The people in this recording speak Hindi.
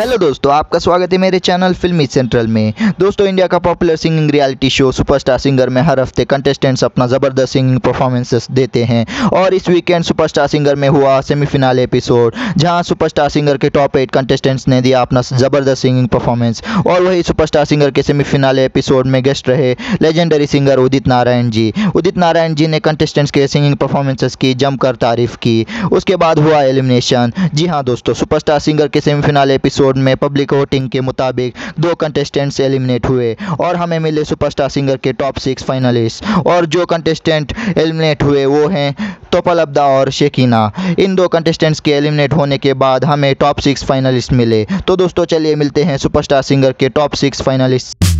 हेलो दोस्तों, आपका स्वागत है मेरे चैनल फिल्मी सेंट्रल में। दोस्तों, इंडिया का popular singing reality show superstar singer में हर हफ्ते कंटेस्टेंट्स अपना ज़बरदस्त सिंगिंग परफॉर्मेंसेस देते हैं और इस वीकेंड सुपरस्टार सिंगर में हुआ सेमीफिनल एपिसोड, जहां सुपरस्टार सिंगर के टॉप 8 कंटेस्टेंट्स ने दिया अपना ज़बरदस्त सिंगिंग परफॉर्मेंस। और वही सुपरस्टार सिंगर के सेमीफिनल एपिसोड में गेस्ट रहे लेजेंडरी सिंगर उदित नारायण जी। उदित नारायण जी ने कंटेस्टेंट्स के सिंगिंग परफॉर्मेंसेस की जमकर तारीफ की। उसके बाद हुआ एलिमिनेशन। जी हाँ दोस्तों, सुपरस्टार सिंगर के सेमीफिनल एपिसोड में पब्लिक वोटिंग के मुताबिक 2 कंटेस्टेंट्स एलिमिनेट हुए और हमें मिले सुपरस्टार सिंगर के टॉप 6 फाइनलिस्ट। और जो कंटेस्टेंट एलिमिनेट हुए वो हैं टोपलबदा और शेकिना। इन 2 कंटेस्टेंट्स के एलिमिनेट होने के बाद हमें टॉप 6 फाइनलिस्ट मिले। तो दोस्तों, चलिए मिलते हैं सुपरस्टार सिंगर के टॉप 6 फाइनलिस्ट।